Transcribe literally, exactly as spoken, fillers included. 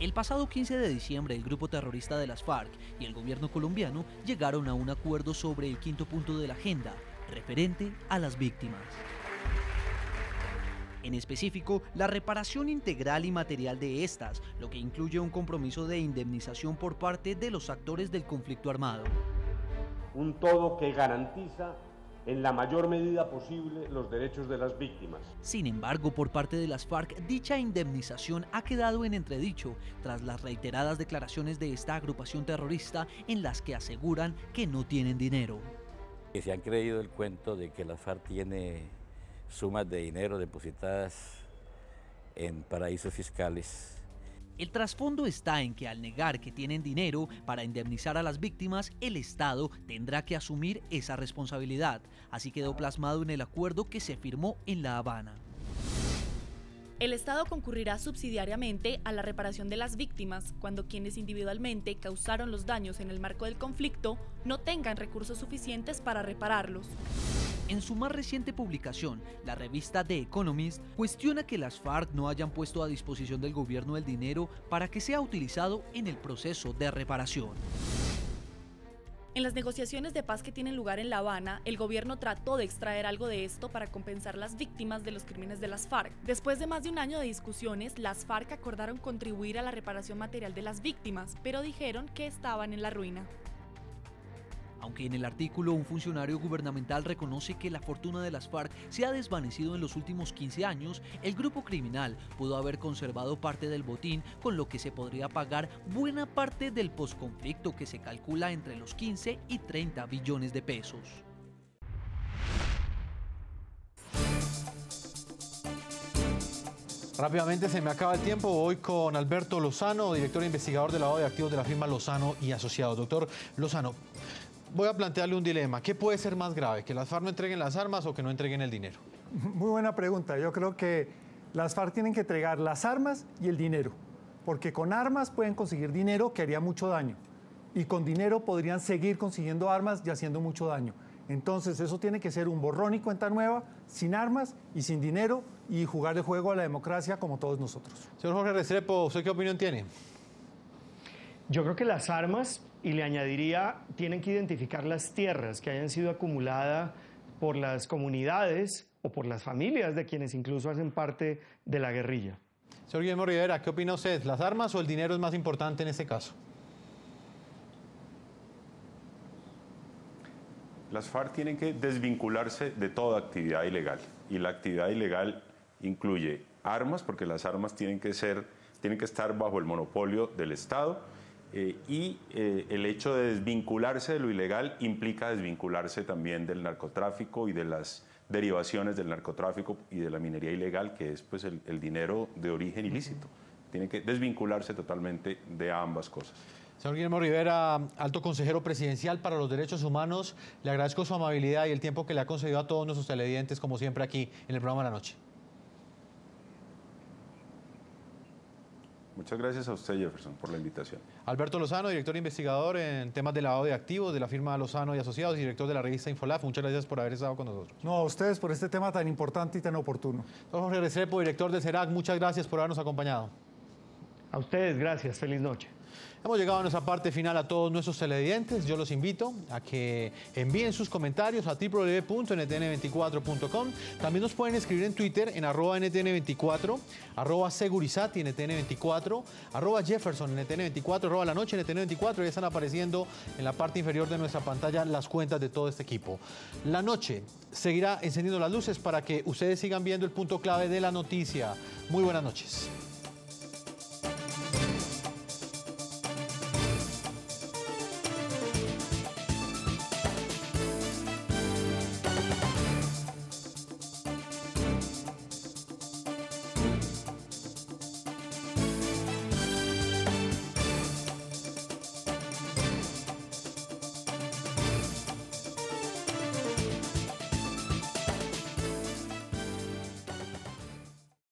El pasado quince de diciembre, el grupo terrorista de las FARC y el gobierno colombiano llegaron a un acuerdo sobre el quinto punto de la agenda, referente a las víctimas. En específico, la reparación integral y material de estas, lo que incluye un compromiso de indemnización por parte de los actores del conflicto armado. Un todo que garantiza en la mayor medida posible los derechos de las víctimas. Sin embargo, por parte de las FARC, dicha indemnización ha quedado en entredicho tras las reiteradas declaraciones de esta agrupación terrorista en las que aseguran que no tienen dinero. Que se han creído el cuento de que las FARC tiene sumas de dinero depositadas en paraísos fiscales. El trasfondo está en que al negar que tienen dinero para indemnizar a las víctimas, el Estado tendrá que asumir esa responsabilidad. Así quedó plasmado en el acuerdo que se firmó en La Habana. El Estado concurrirá subsidiariamente a la reparación de las víctimas cuando quienes individualmente causaron los daños en el marco del conflicto no tengan recursos suficientes para repararlos. En su más reciente publicación, la revista The Economist cuestiona que las FARC no hayan puesto a disposición del gobierno el dinero para que sea utilizado en el proceso de reparación. En las negociaciones de paz que tienen lugar en La Habana, el gobierno trató de extraer algo de esto para compensar las víctimas de los crímenes de las FARC. Después de más de un año de discusiones, las FARC acordaron contribuir a la reparación material de las víctimas, pero dijeron que estaban en la ruina. Aunque en el artículo un funcionario gubernamental reconoce que la fortuna de las FARC se ha desvanecido en los últimos quince años, el grupo criminal pudo haber conservado parte del botín, con lo que se podría pagar buena parte del posconflicto, que se calcula entre los quince y treinta billones de pesos. Rápidamente se me acaba el tiempo. Hoy con Alberto Lozano, director e investigador del lado de activos de la firma Lozano y Asociados. Doctor Lozano, voy a plantearle un dilema. ¿Qué puede ser más grave? ¿Que las FARC no entreguen las armas o que no entreguen el dinero? Muy buena pregunta. Yo creo que las FARC tienen que entregar las armas y el dinero, porque con armas pueden conseguir dinero que haría mucho daño, y con dinero podrían seguir consiguiendo armas y haciendo mucho daño. Entonces eso tiene que ser un borrón y cuenta nueva, sin armas y sin dinero, y jugar el juego a la democracia como todos nosotros. Señor Jorge Restrepo, ¿usted qué opinión tiene? Yo creo que las armas, y le añadiría, tienen que identificar las tierras que hayan sido acumuladas por las comunidades o por las familias de quienes incluso hacen parte de la guerrilla. Señor Guillermo Rivera, ¿qué opina usted? ¿Las armas o el dinero es más importante en este caso? Las FARC tienen que desvincularse de toda actividad ilegal. Y la actividad ilegal incluye armas, porque las armas tienen que ser, tienen que estar bajo el monopolio del Estado. Eh, y eh, el hecho de desvincularse de lo ilegal implica desvincularse también del narcotráfico y de las derivaciones del narcotráfico y de la minería ilegal, que es pues, el, el dinero de origen ilícito. Tiene que desvincularse totalmente de ambas cosas. Señor Guillermo Rivera, alto consejero presidencial para los derechos humanos, le agradezco su amabilidad y el tiempo que le ha concedido a todos nuestros televidentes, como siempre aquí en el programa de la noche. Muchas gracias a usted, Jefferson, por la invitación. Alberto Lozano, director investigador en temas de lavado de activos de la firma Lozano y Asociados y director de la revista Infolaf. Muchas gracias por haber estado con nosotros. No, a ustedes por este tema tan importante y tan oportuno. Don Jorge Restrepo, director de CERAC, muchas gracias por habernos acompañado. A ustedes, gracias. Feliz noche. Hemos llegado a nuestra parte final. A todos nuestros televidentes, yo los invito a que envíen sus comentarios a w w w punto n t n veinticuatro punto com. También nos pueden escribir en Twitter en arroba N T N veinticuatro, arroba Segurizat y N T N veinticuatro, arroba Jefferson N T N veinticuatro, arroba La Noche N T N veinticuatro. Y están apareciendo en la parte inferior de nuestra pantalla las cuentas de todo este equipo. La Noche seguirá encendiendo las luces para que ustedes sigan viendo el punto clave de la noticia. Muy buenas noches.